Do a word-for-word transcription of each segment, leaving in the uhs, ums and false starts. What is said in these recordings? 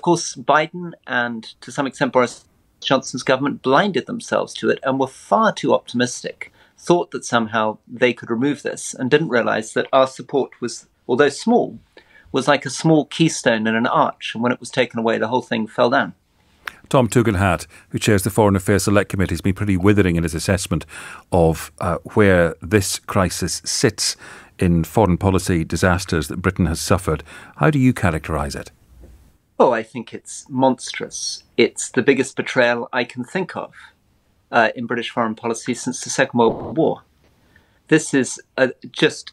of course, Biden and to some extent Boris Johnson's government blinded themselves to it and were far too optimistic, thought that somehow they could remove this and didn't realise that our support was, although small, was like a small keystone in an arch. And when it was taken away, the whole thing fell down. Tom Tugendhat, who chairs the Foreign Affairs Select Committee, has been pretty withering in his assessment of uh, where this crisis sits in foreign policy disasters that Britain has suffered. How do you characterise it? Oh, I think it's monstrous. It's the biggest betrayal I can think of uh, in British foreign policy since the Second World War. This is uh, just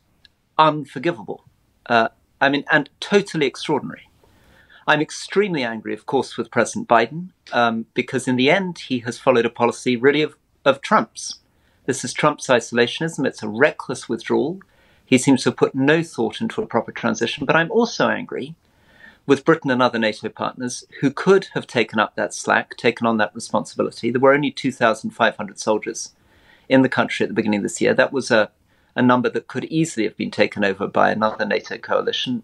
unforgivable. Uh, I mean, and totally extraordinary. I'm extremely angry, of course, with President Biden, um, because in the end, he has followed a policy really of, of Trump's. This is Trump's isolationism. It's a reckless withdrawal. He seems to have put no thought into a proper transition. But I'm also angry with Britain and other NATO partners who could have taken up that slack, taken on that responsibility. There were only two thousand five hundred soldiers in the country at the beginning of this year. That was a, a number that could easily have been taken over by another NATO coalition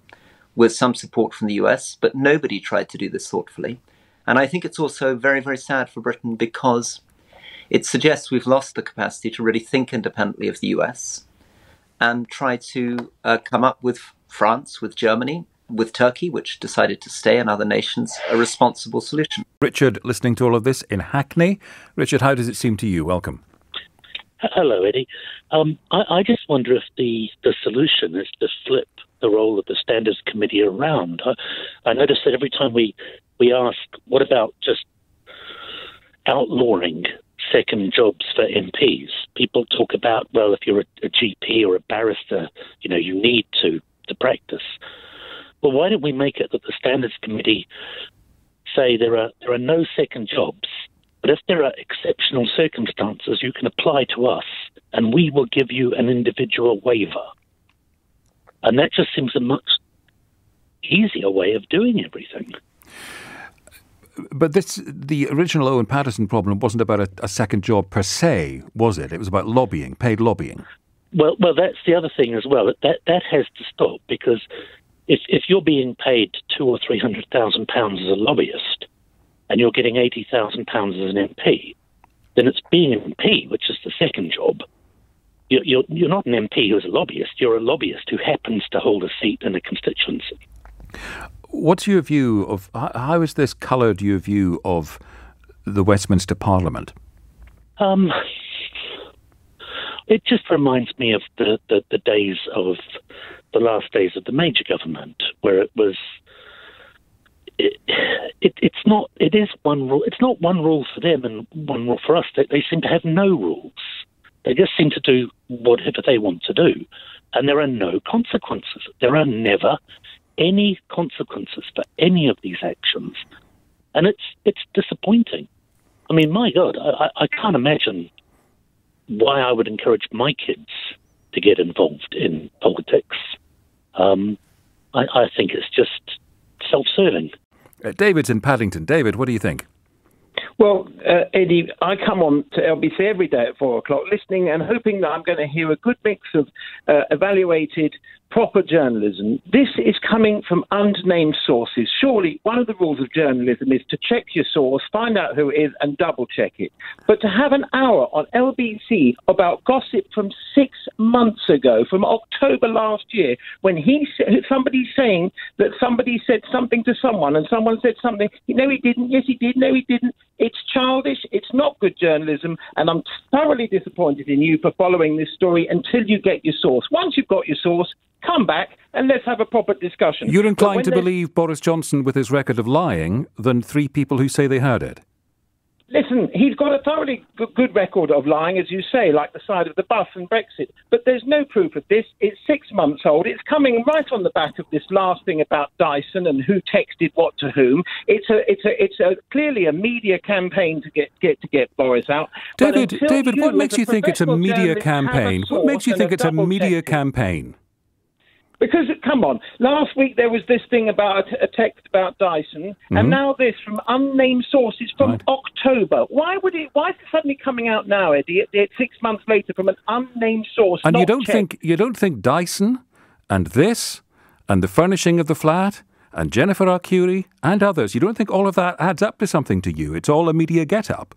with some support from the U S, but nobody tried to do this thoughtfully. And I think it's also very, very sad for Britain because it suggests we've lost the capacity to really think independently of the U S and try to uh, come up with France, with Germany, with Turkey, which decided to stay, and other nations, a responsible solution. Richard, listening to all of this in Hackney. Richard, how does it seem to you? Welcome. Hello, Eddie. Um, I, I just wonder if the, the solution is to flip the role of the Standards Committee around. I, I notice that every time we, we ask, what about just outlawing second jobs for M Ps? People talk about, well, if you're a, a G P or a barrister, you know, you need to, to practice. Well, why don't we make it that the Standards Committee say there are there are no second jobs, but if there are exceptional circumstances, you can apply to us and we will give you an individual waiver. And that just seems a much easier way of doing everything. But this, the original Owen Patterson problem wasn't about a, a second job per se, was it? It was about lobbying, paid lobbying. Well, well, that's the other thing as well. That, that has to stop because If, if you're being paid two or three hundred thousand pounds as a lobbyist and you're getting eighty thousand pounds as an M P, then it's being an M P, which is the second job. You're, you're, you're not an M P who's a lobbyist. You're a lobbyist who happens to hold a seat in a constituency. What's your view of how has this coloured your view of the Westminster Parliament? Um, it just reminds me of the, the, the days of. the last days of the major government, where it was, it, it, it's not, it is one rule. It's not one rule for them and one rule for us. They, they seem to have no rules. They just seem to do whatever they want to do. And there are no consequences. There are never any consequences for any of these actions. And it's, it's disappointing. I mean, my God, I, I can't imagine why I would encourage my kids to get involved in politics. Um, I, I think it's just self-serving. Uh, David's in Paddington. David, what do you think? Well, uh, Eddie, I come on to L B C every day at four o'clock, listening and hoping that I'm going to hear a good mix of uh, evaluated, proper journalism. This is coming from unnamed sources. Surely one of the rules of journalism is to check your source, find out who it is and double-check it. But to have an hour on L B C about gossip from six months ago, from October last year, when he somebody's saying that somebody said something to someone and someone said something, no, he didn't, yes, he did, no, he didn't. It's childish, it's not good journalism, and I'm thoroughly disappointed in you for following this story until you get your source. Once you've got your source, come back and let's have a proper discussion. You're inclined to believe Boris Johnson with his record of lying than three people who say they heard it? Listen, he's got a thoroughly good record of lying, as you say, like the side of the bus and Brexit. But there's no proof of this. It's six months old. It's coming right on the back of this last thing about Dyson and who texted what to whom. It's a, it's a, it's a clearly a media campaign to get, get to get Boris out. David, David, what makes you think it's a media campaign? What makes you think it's a media campaign? Because, come on, last week there was this thing about a text about Dyson, mm-hmm. and now this from unnamed sources from right. October. Why would it? Why is it suddenly coming out now, Eddie, six months later from an unnamed source? And you don't checked. think you don't think Dyson and this and the furnishing of the flat and Jennifer Arcuri and others. You don't think all of that adds up to something to you? It's all a media get-up.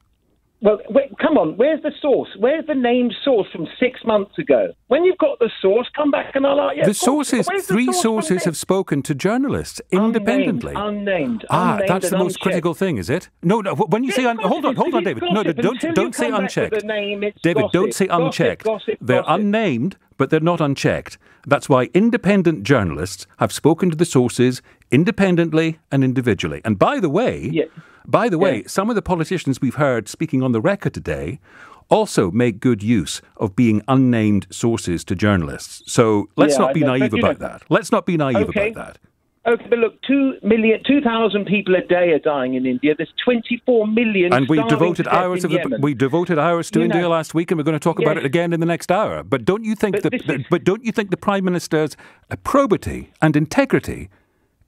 Well, wait, come on, where's the source? Where's the named source from six months ago? When you've got the source, come back and I'll... Yeah, the sources, the three source sources have spoken to journalists independently. Unnamed, unnamed. Ah, unnamed that's the most unchecked. critical thing, is it? No, no, when you yeah, say... Un- hold on, hold on, David. Gossip. No, no, don't, don't, don't say unchecked. Name, David, gossip. don't say unchecked. Gossip, gossip, They're gossip. unnamed, but they're not unchecked. That's why independent journalists have spoken to the sources independently and individually. And by the way... Yeah. By the way, yeah. some of the politicians we've heard speaking on the record today also make good use of being unnamed sources to journalists. So let's yeah, not be naive about know. that. Let's not be naive okay. about that. Okay, but look, two million, two thousand people a day are dying in India. There's twenty-four million and we devoted hours of the, we devoted hours to you India know. last week, and we're going to talk yes. about it again in the next hour. But don't you think but the, the is... but don't you think the Prime Minister's probity and integrity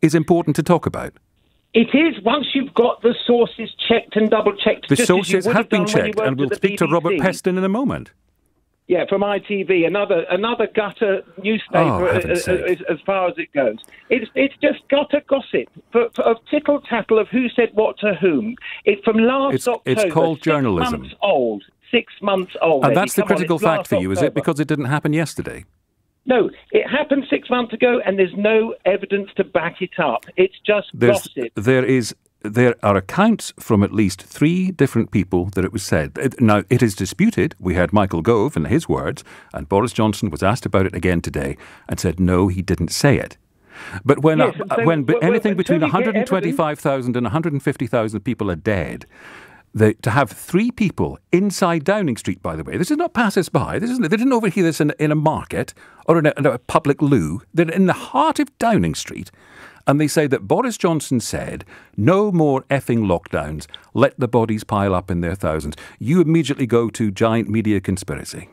is important to talk about? It is, once you've got the sources checked and double-checked. The sources have been checked, and we'll speak to Robert Peston in a moment. Yeah, from I T V, another another gutter newspaper as, as, as far as it goes. It's it's just gutter gossip, for, for, of tittle-tattle of who said what to whom. It's from last October. It's called journalism. Six months old. Six months old. And that's the critical fact for you, is it? Because it didn't happen yesterday. No, it happened six months ago, and there's no evidence to back it up. It's just there's, gossip. There is, there are accounts from at least three different people that it was said. Now, it is disputed. We had Michael Gove and his words, and Boris Johnson was asked about it again today and said, no, he didn't say it. But when yes, uh, so when well, anything well, between one hundred twenty-five thousand and one hundred fifty thousand people are dead... The, to have three people inside Downing Street, by the way. This is not passers-by. This is, they didn't overhear this in, in a market or in a, in a public loo. They're in the heart of Downing Street. And they say that Boris Johnson said, no more effing lockdowns. Let the bodies pile up in their thousands. You immediately go to giant media conspiracy.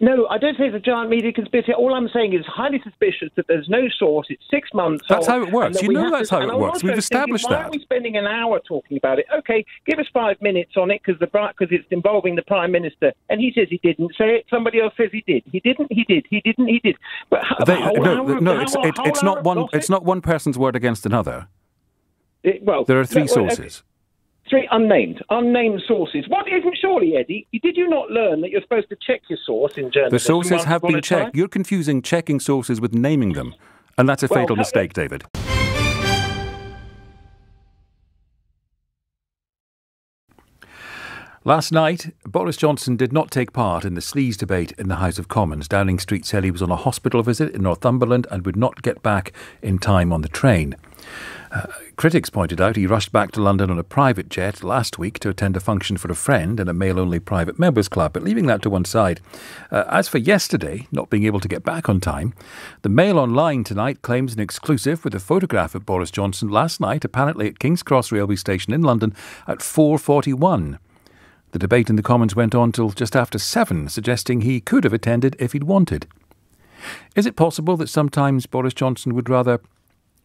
No, I don't say it's a giant media conspiracy. All I'm saying is highly suspicious that there's no source. It's six months that's old. That's how it works. You know that's to, how it works. We've established thinking, that. Why are we spending an hour talking about it? Okay, give us five minutes on it because it's involving the Prime Minister. And he says he didn't say it. Somebody else says he did. He didn't, he did, he didn't, he did. But how, they, no, hour, no, it's, hour, it, it's, not one, it's not one person's word against another. It, well, there are three no, well, sources. Okay. Three unnamed, unnamed sources. What isn't surely, Eddie? Did you not learn that you're supposed to check your source in journalism? The sources have been checked. Time? You're confusing checking sources with naming them. And that's a well, fatal mistake, it. David. Last night, Boris Johnson did not take part in the sleaze debate in the House of Commons. Downing Street said he was on a hospital visit in Northumberland and would not get back in time on the train. Uh, critics pointed out he rushed back to London on a private jet last week to attend a function for a friend in a male-only private members club, but leaving that to one side. Uh, as for yesterday, not being able to get back on time, the Mail Online tonight claims an exclusive with a photograph of Boris Johnson last night, apparently at King's Cross Railway Station in London at four forty-one. The debate in the Commons went on till just after seven, suggesting he could have attended if he'd wanted. Is it possible that sometimes Boris Johnson would rather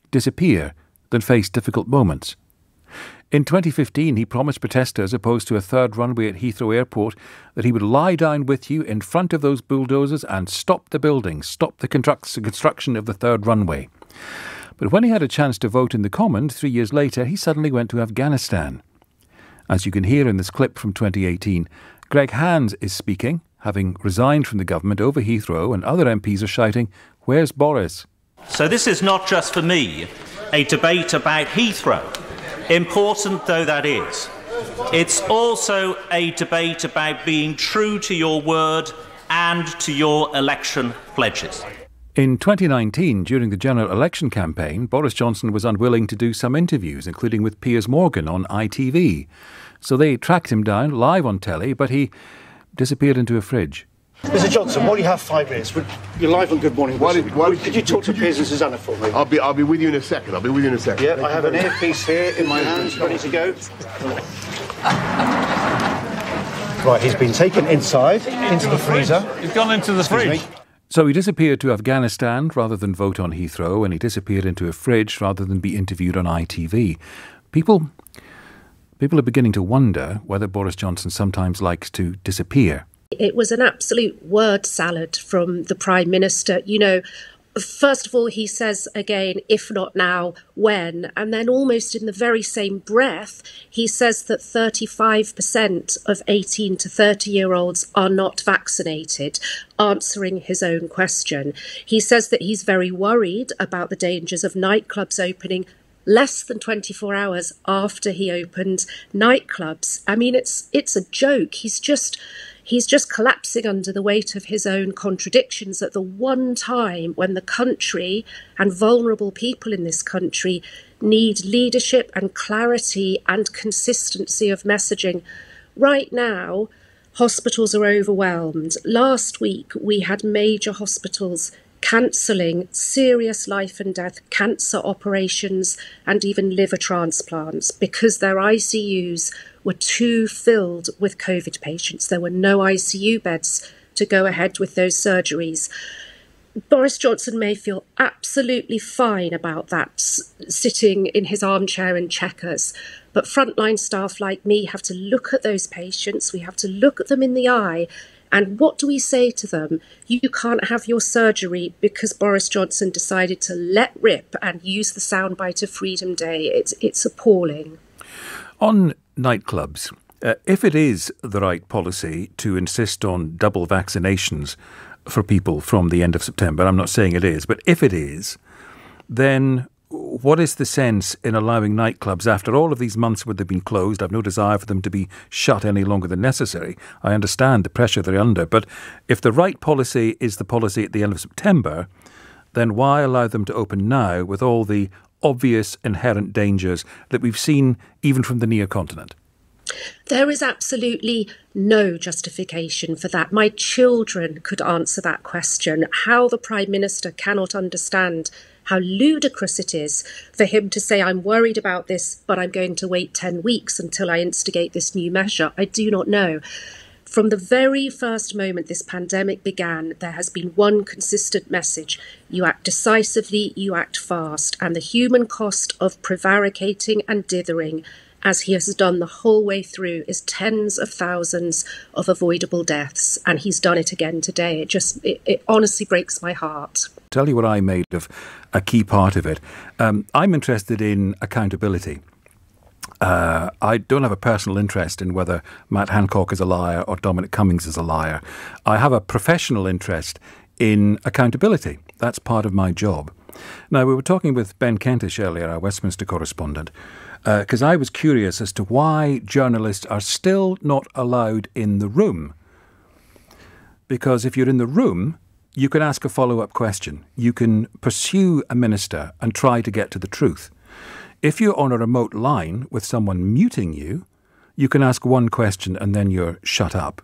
disappear than face difficult moments? In twenty fifteen, he promised protesters opposed to a third runway at Heathrow Airport that he would lie down with you in front of those bulldozers and stop the building, stop the construction of the third runway. But when he had a chance to vote in the Commons three years later, he suddenly went to Afghanistan. As you can hear in this clip from twenty eighteen, Greg Hands is speaking, having resigned from the government over Heathrow, and other M Ps are shouting, "Where's Boris?" So this is not just for me a debate about Heathrow, important though that is. It's also a debate about being true to your word and to your election pledges. In twenty nineteen, during the general election campaign, Boris Johnson was unwilling to do some interviews, including with Piers Morgan on I T V. So they tracked him down live on telly, but he disappeared into a fridge. Mister Johnson, while you have five minutes, you're live on Good Morning. Why did, why could you talk to Piers and Susanna for me? I'll be, I'll be with you in a second. I'll be with you in a second. Yeah, Thank I have an earpiece here in my hands, ready to go. Right, he's been taken inside, into the freezer. He's gone into the fridge. So he disappeared to Afghanistan rather than vote on Heathrow, and he disappeared into a fridge rather than be interviewed on I T V. People, people are beginning to wonder whether Boris Johnson sometimes likes to disappear. It was an absolute word salad from the Prime Minister. You know, first of all, he says again, if not now, when? And then almost in the very same breath, he says that thirty-five percent of eighteen to thirty-year-olds are not vaccinated, answering his own question. He says that he's very worried about the dangers of nightclubs opening less than twenty-four hours after he opened nightclubs. I mean, it's it's a joke. He's just... He's just collapsing under the weight of his own contradictions at the one time when the country and vulnerable people in this country need leadership and clarity and consistency of messaging. Right now, hospitals are overwhelmed. Last week, we had major hospitals cancelling serious life and death cancer operations and even liver transplants because their I C Us were too filled with COVID patients. There were no I C U beds to go ahead with those surgeries. Boris Johnson may feel absolutely fine about that, sitting in his armchair in Checkers, but frontline staff like me have to look at those patients. We have to look at them in the eye. And what do we say to them? You can't have your surgery because Boris Johnson decided to let rip and use the soundbite of Freedom Day. It's, it's appalling. On nightclubs, uh, if it is the right policy to insist on double vaccinations for people from the end of September, I'm not saying it is, but if it is, then what is the sense in allowing nightclubs after all of these months where they've been closed? I've no desire for them to be shut any longer than necessary. I understand the pressure they're under, but if the right policy is the policy at the end of September, then why allow them to open now with all the obvious inherent dangers that we've seen even from the near continent? There is absolutely no justification for that. My children could answer that question, how the Prime Minister cannot understand how ludicrous it is for him to say, I'm worried about this, but I'm going to wait ten weeks until I instigate this new measure. I do not know. From the very first moment this pandemic began, there has been one consistent message. You act decisively, you act fast, and the human cost of prevaricating and dithering, as he has done the whole way through, is tens of thousands of avoidable deaths. And he's done it again today. It just, it, it honestly breaks my heart. Tell you what I made of a key part of it. Um, I'm interested in accountability. Uh, I don't have a personal interest in whether Matt Hancock is a liar or Dominic Cummings is a liar. I have a professional interest in accountability. That's part of my job. Now, we were talking with Ben Kentish earlier, our Westminster correspondent, because uh, I was curious as to why journalists are still not allowed in the room. Because if you're in the room, you can ask a follow-up question. You can pursue a minister and try to get to the truth. If you're on a remote line with someone muting you, you can ask one question and then you're shut up.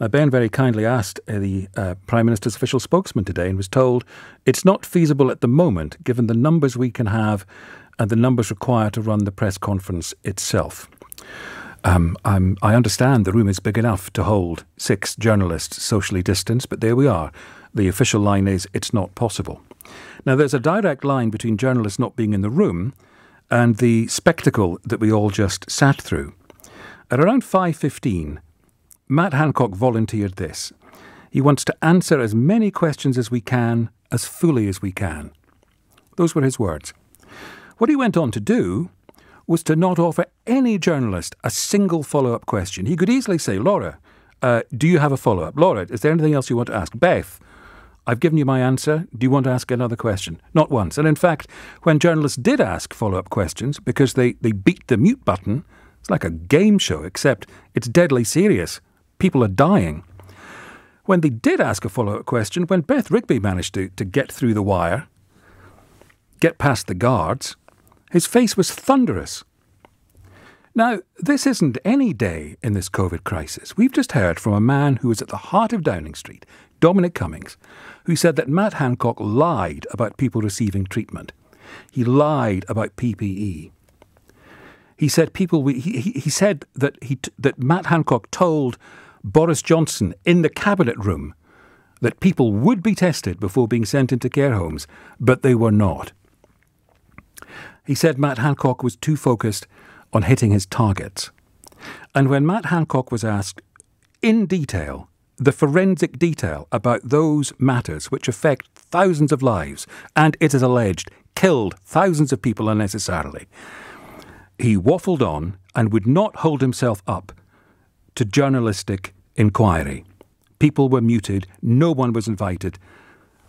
Now, Ben very kindly asked the uh, Prime Minister's official spokesman today and was told it's not feasible at the moment given the numbers we can have and the numbers required to run the press conference itself. Um, I'm, I understand the room is big enough to hold six journalists socially distanced, but there we are. The official line is it's not possible. Now, there's a direct line between journalists not being in the room and the spectacle that we all just sat through. At around five fifteen, Matt Hancock volunteered this. He wants to answer as many questions as we can, as fully as we can. Those were his words. What he went on to do was to not offer any journalist a single follow-up question. He could easily say, Laura, uh, do you have a follow-up? Laura, is there anything else you want to ask? Beth, I've given you my answer. Do you want to ask another question? Not once. And in fact, when journalists did ask follow-up questions, because they, they beat the mute button, it's like a game show, except it's deadly serious. People are dying. When they did ask a follow-up question, when Beth Rigby managed to, to get through the wire, get past the guards, his face was thunderous. Now, this isn't any day in this COVID crisis. We've just heard from a man who was at the heart of Downing Street, Dominic Cummings, who said that Matt Hancock lied about people receiving treatment. He lied about P P E. He said people. He, he, he said that he that Matt Hancock told Boris Johnson in the cabinet room that people would be tested before being sent into care homes, but they were not. He said Matt Hancock was too focused on hitting his targets. And when Matt Hancock was asked in detail, the forensic detail about those matters which affect thousands of lives and, it is alleged, killed thousands of people unnecessarily. He waffled on and would not hold himself up to journalistic inquiry. People were muted. No one was invited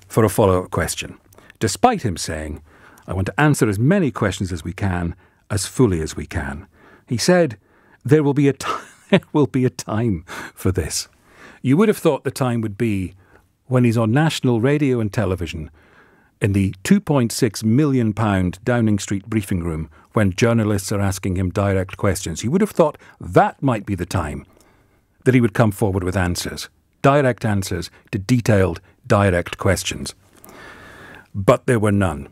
for a follow-up question, despite him saying, I want to answer as many questions as we can, as fully as we can. He said, there will be a time, there will be a time for this. You would have thought the time would be when he's on national radio and television in the two point six million pound Downing Street briefing room when journalists are asking him direct questions. You would have thought that might be the time that he would come forward with answers, direct answers to detailed, direct questions. But there were none.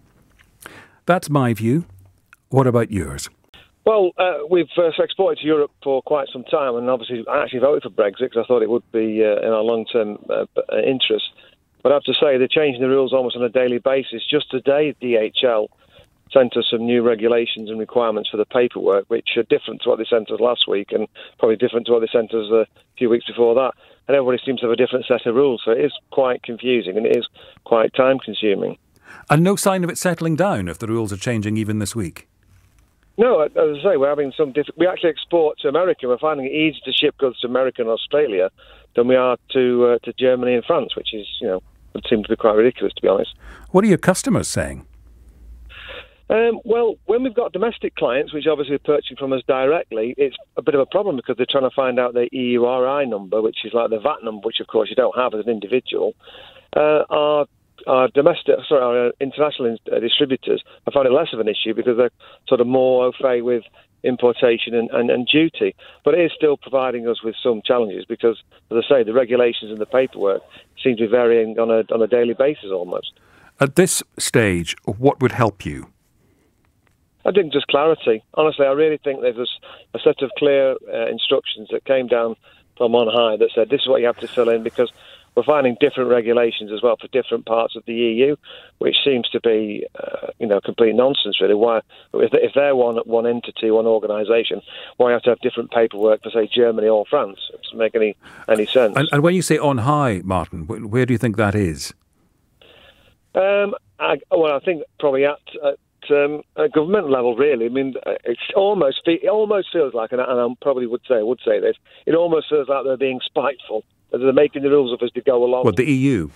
That's my view. What about yours? Well, uh, we've uh, exploited Europe for quite some time, and obviously I actually voted for Brexit because I thought it would be uh, in our long-term uh, interest. But I have to say, they're changing the rules almost on a daily basis. Just today, D H L sent us some new regulations and requirements for the paperwork, which are different to what they sent us last week and probably different to what they sent us a few weeks before that. And everybody seems to have a different set of rules, so it is quite confusing and it is quite time-consuming. And no sign of it settling down if the rules are changing even this week? No, as I say, we're having some diff- we actually export to America. We're finding it easier to ship goods to America and Australia than we are to uh, to Germany and France, which is, you know, would seem to be quite ridiculous, to be honest. What are your customers saying? Um, well, when we've got domestic clients, which obviously are purchasing from us directly, it's a bit of a problem because they're trying to find out their E U R I number, which is like the V A T number, which, of course, you don't have as an individual. Uh, our Our domestic, sorry, our international distributors, I find it less of an issue because they're sort of more au fait with importation and, and, and duty. But it is still providing us with some challenges because, as I say, the regulations and the paperwork seem to be varying on a, on a daily basis almost. At this stage, what would help you? I think just clarity. Honestly, I really think there's a set of clear uh, instructions that came down from on high that said this is what you have to fill in because we're finding different regulations as well for different parts of the E U, which seems to be, uh, you know, complete nonsense, really. Why, if they're one one entity, one organisation, why have to have different paperwork for, say, Germany or France? It doesn't make any, any sense. And, and when you say on high, Martin, where do you think that is? Um, I, well, I think probably at... at Um, at government level, really. I mean, it's almost, it almost feels like, and I, and I probably would say would say this, it almost feels like they're being spiteful, that they're making the rules up as they go along. What, the E U?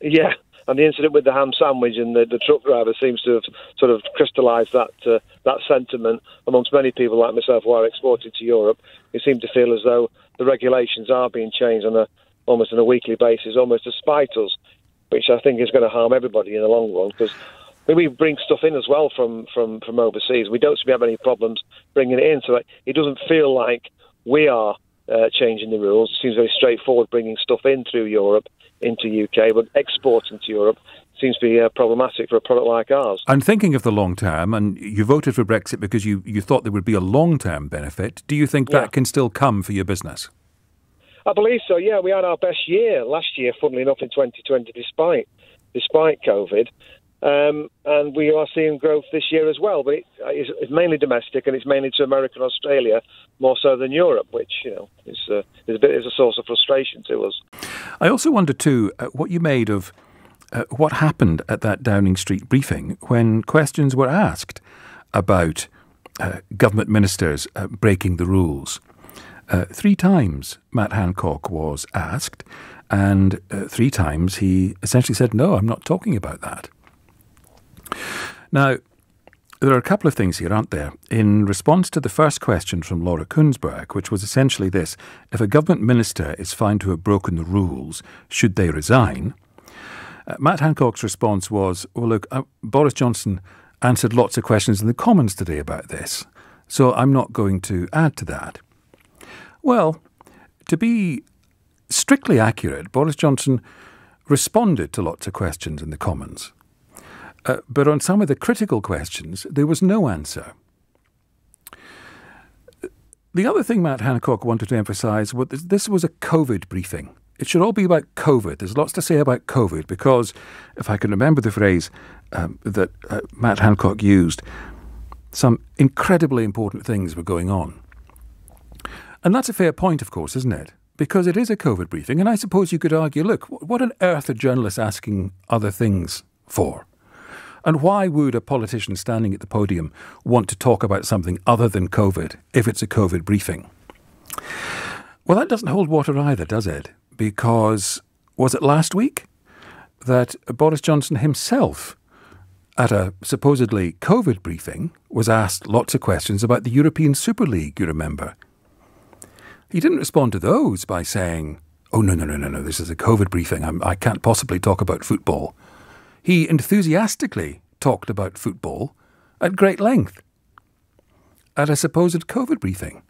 Yeah, and the incident with the ham sandwich and the, the truck driver seems to have sort of crystallised that uh, that sentiment amongst many people like myself who are exported to Europe, who seem to feel as though the regulations are being changed on a almost on a weekly basis, almost to spite us, which I think is going to harm everybody in the long run, because we bring stuff in as well from, from, from overseas. We don't seem to have any problems bringing it in, so it doesn't feel like we are uh, changing the rules. It seems very straightforward bringing stuff in through Europe into U K, but exporting to Europe seems to be uh, problematic for a product like ours. I'm thinking of the long term, and you voted for Brexit because you, you thought there would be a long-term benefit. Do you think yeah. that can still come for your business? I believe so, yeah. We had our best year last year, funnily enough, in twenty twenty, despite despite COVID. Um, and we are seeing growth this year as well, but it, it's, it's mainly domestic and it's mainly to America and Australia more so than Europe, which, you know, is a, is a bit is a source of frustration to us. I also wonder too uh, what you made of uh, what happened at that Downing Street briefing when questions were asked about uh, government ministers uh, breaking the rules. Uh, three times Matt Hancock was asked, and uh, three times he essentially said, "No, I'm not talking about that." Now, there are a couple of things here, aren't there? In response to the first question from Laura Kuenssberg, which was essentially this, if a government minister is found to have broken the rules, should they resign? Uh, Matt Hancock's response was, well, look, uh, Boris Johnson answered lots of questions in the Commons today about this, so I'm not going to add to that. Well, to be strictly accurate, Boris Johnson responded to lots of questions in the Commons. Uh, but on some of the critical questions, there was no answer. The other thing Matt Hancock wanted to emphasise was that this was a COVID briefing. It should all be about COVID. There's lots to say about COVID because, if I can remember the phrase um, that uh, Matt Hancock used, some incredibly important things were going on. And that's a fair point, of course, isn't it? because it is a COVID briefing. And I suppose you could argue, look, what on earth are journalists asking other things for? And why would a politician standing at the podium want to talk about something other than COVID if it's a COVID briefing? Well, that doesn't hold water either, does it? Because was it last week that Boris Johnson himself, at a supposedly COVID briefing, was asked lots of questions about the European Super League, you remember? He didn't respond to those by saying, oh, no, no, no, no, no, this is a COVID briefing. I'm, I can't possibly talk about football. He enthusiastically talked about football at great length at a supposed COVID briefing.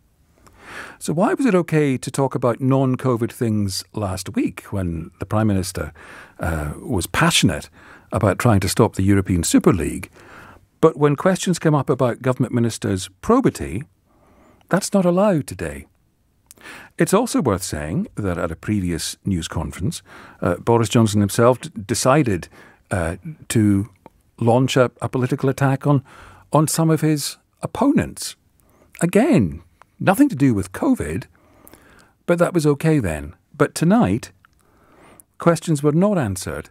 So why was it okay to talk about non-COVID things last week when the Prime Minister uh, was passionate about trying to stop the European Super League? But when questions come up about government ministers' probity, that's not allowed today. It's also worth saying that at a previous news conference, uh, Boris Johnson himself decided uh, to launch a, a political attack on, on some of his opponents. Again, nothing to do with COVID, but that was okay then. But tonight, questions were not answered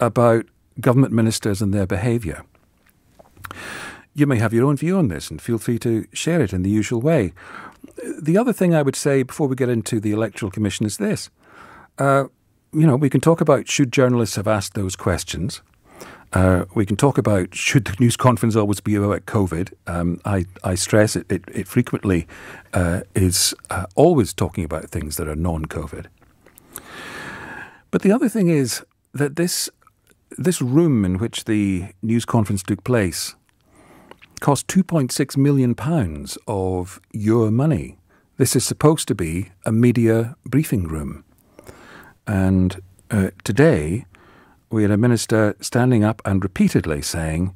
about government ministers and their behaviour. You may have your own view on this and feel free to share it in the usual way. The other thing I would say before we get into the Electoral Commission is this. Uh, you know, we can talk about should journalists have asked those questions. Uh, we can talk about should the news conference always be about COVID. Um, I, I stress it, it, it frequently uh, is uh, always talking about things that are non-COVID. But the other thing is that this This room in which the news conference took place cost two point six million pounds of your money. This is supposed to be a media briefing room. And uh, today we had a minister standing up and repeatedly saying,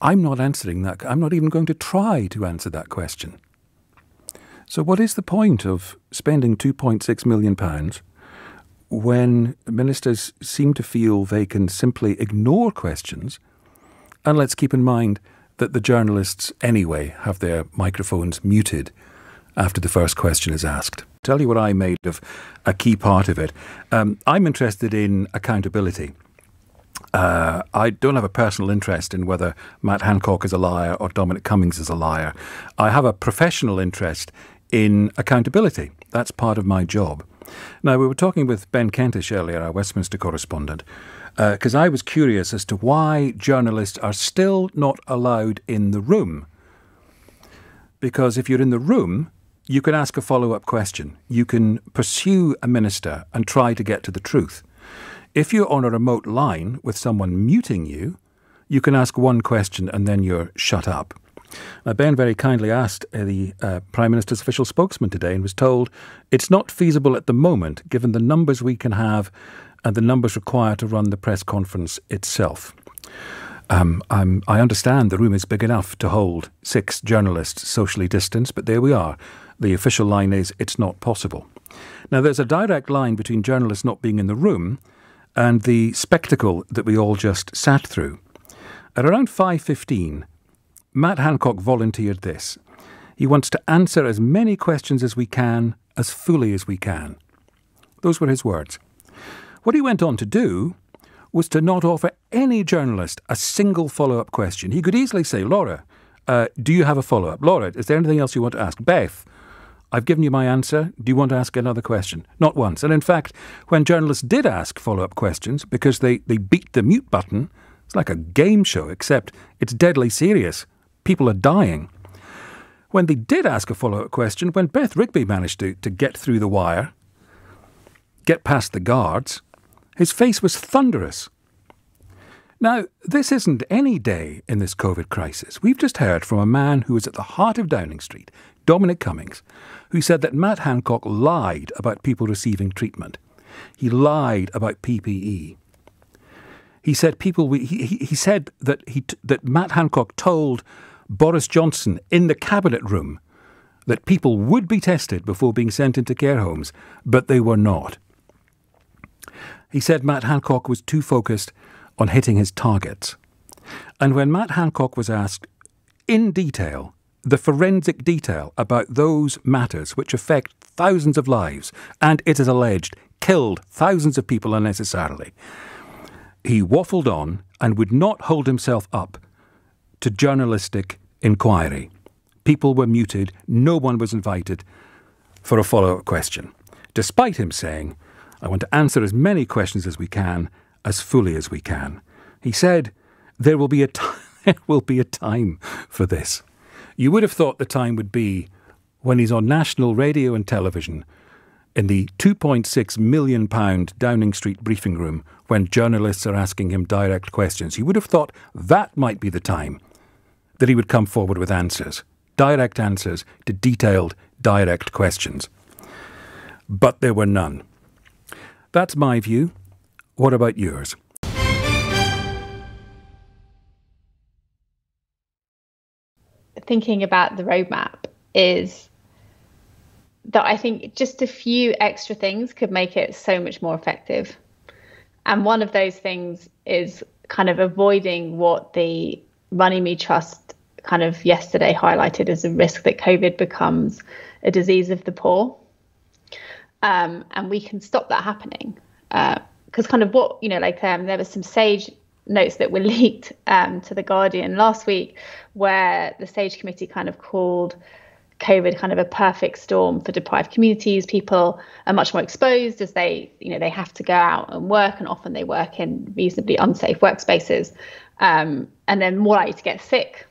I'm not answering that. I'm not even going to try to answer that question. So what is the point of spending two point six million pounds when ministers seem to feel they can simply ignore questions? And let's keep in mind that the journalists anyway have their microphones muted after the first question is asked. Tell you what I made of a key part of it. Um, I'm interested in accountability. Uh, I don't have a personal interest in whether Matt Hancock is a liar or Dominic Cummings is a liar. I have a professional interest in accountability. That's part of my job. Now, we were talking with Ben Kentish earlier, our Westminster correspondent, because uh, I was curious as to why journalists are still not allowed in the room. Because if you're in the room, you can ask a follow-up question. You can pursue a minister and try to get to the truth. If you're on a remote line with someone muting you, you can ask one question and then you're shut up. Uh, Ben very kindly asked uh, the uh, Prime Minister's official spokesman today and was told it's not feasible at the moment given the numbers we can have and the numbers required to run the press conference itself. Um, I'm, I understand the room is big enough to hold six journalists socially distanced, but there we are. The official line is it's not possible. Now there's a direct line between journalists not being in the room and the spectacle that we all just sat through. At around five fifteen, Matt Hancock volunteered this. He wants to answer as many questions as we can, as fully as we can. Those were his words. What he went on to do was to not offer any journalist a single follow-up question. He could easily say, Laura, uh, do you have a follow-up? Laura, is there anything else you want to ask? Beth, I've given you my answer. Do you want to ask another question? Not once. And in fact, when journalists did ask follow-up questions, because they, they beat the mute button, it's like a game show, except it's deadly serious. People are dying. When they did ask a follow-up question, when Beth Rigby managed to, to get through the wire, get past the guards, his face was thunderous. Now, this isn't any day in this COVID crisis. We've just heard from a man who was at the heart of Downing Street, Dominic Cummings, who said that Matt Hancock lied about people receiving treatment. He lied about P P E. He said people. He, he, he said that he that Matt Hancock told Boris Johnson in the cabinet room that people would be tested before being sent into care homes, but they were not. He said Matt Hancock was too focused on hitting his targets. And when Matt Hancock was asked in detail the forensic detail about those matters which affect thousands of lives and, it is alleged, killed thousands of people unnecessarily. He waffled on and would not hold himself up to journalistic inquiry. People were muted, no one was invited for a follow-up question, despite him saying, I want to answer as many questions as we can, as fully as we can. He said, there will be a time, there will be a time for this. You would have thought the time would be when he's on national radio and television in the two point six million pound Downing Street briefing room when journalists are asking him direct questions. You would have thought that might be the time that he would come forward with answers, direct answers to detailed, direct questions. But there were none. That's my view. What about yours? Thinking about the roadmap is that I think just a few extra things could make it so much more effective. And one of those things is kind of avoiding what the Runnymede Trust kind of yesterday highlighted as a risk that COVID becomes a disease of the poor. Um, and we can stop that happening. Because uh, kind of what, you know, like um, there was some SAGE notes that were leaked um, to The Guardian last week where the SAGE committee kind of called COVID kind of a perfect storm for deprived communities. People are much more exposed as they, you know, they have to go out and work, and often they work in reasonably unsafe workspaces, um, and then more likely to get sick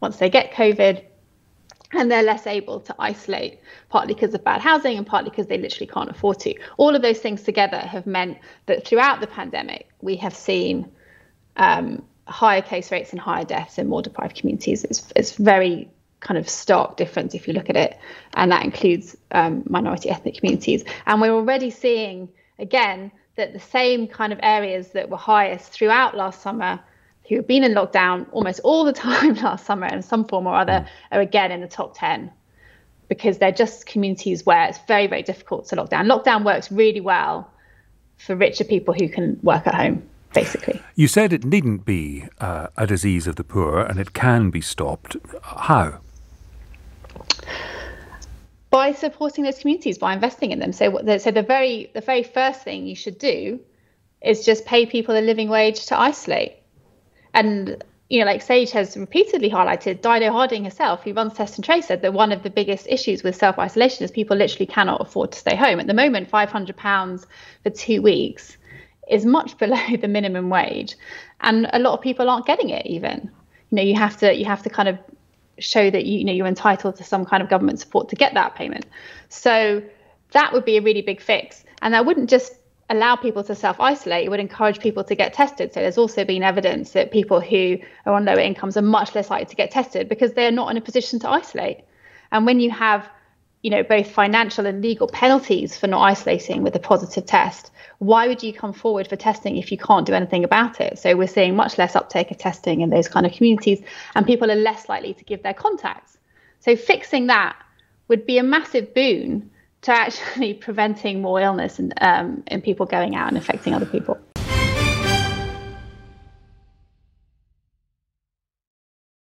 once they get COVID, and they're less able to isolate, partly because of bad housing and partly because they literally can't afford to. All of those things together have meant that throughout the pandemic, we have seen um, higher case rates and higher deaths in more deprived communities. It's, it's very kind of stark difference if you look at it, and that includes um, minority ethnic communities. And we're already seeing again that the same kind of areas that were highest throughout last summer, who have been in lockdown almost all the time last summer in some form or other, are again in the top ten, because they're just communities where it's very, very difficult to lock down. Lockdown works really well for richer people who can work at home, basically. You said it needn't be uh, a disease of the poor and it can be stopped. How? By supporting those communities, by investing in them. So, what the, so the very the very first thing you should do is just pay people a living wage to isolate. And you know, like SAGE has repeatedly highlighted, Dido Harding herself, who runs Test and Trace, said that one of the biggest issues with self isolation is people literally cannot afford to stay home. At the moment, five hundred pounds for two weeks is much below the minimum wage, and a lot of people aren't getting it. Even you know, you have to you have to kind of show that you know you're entitled to some kind of government support to get that payment. So that would be a really big fix, and that wouldn't just allow people to self-isolate, it would encourage people to get tested. So there's also been evidence that people who are on lower incomes are much less likely to get tested because they're not in a position to isolate. And when you have you know both financial and legal penalties for not isolating with a positive test, why would you come forward for testing if you can't do anything about it? So we're seeing much less uptake of testing in those kind of communities, and people are less likely to give their contacts. So fixing that would be a massive boon to actually preventing more illness and um, and people going out and affecting other people.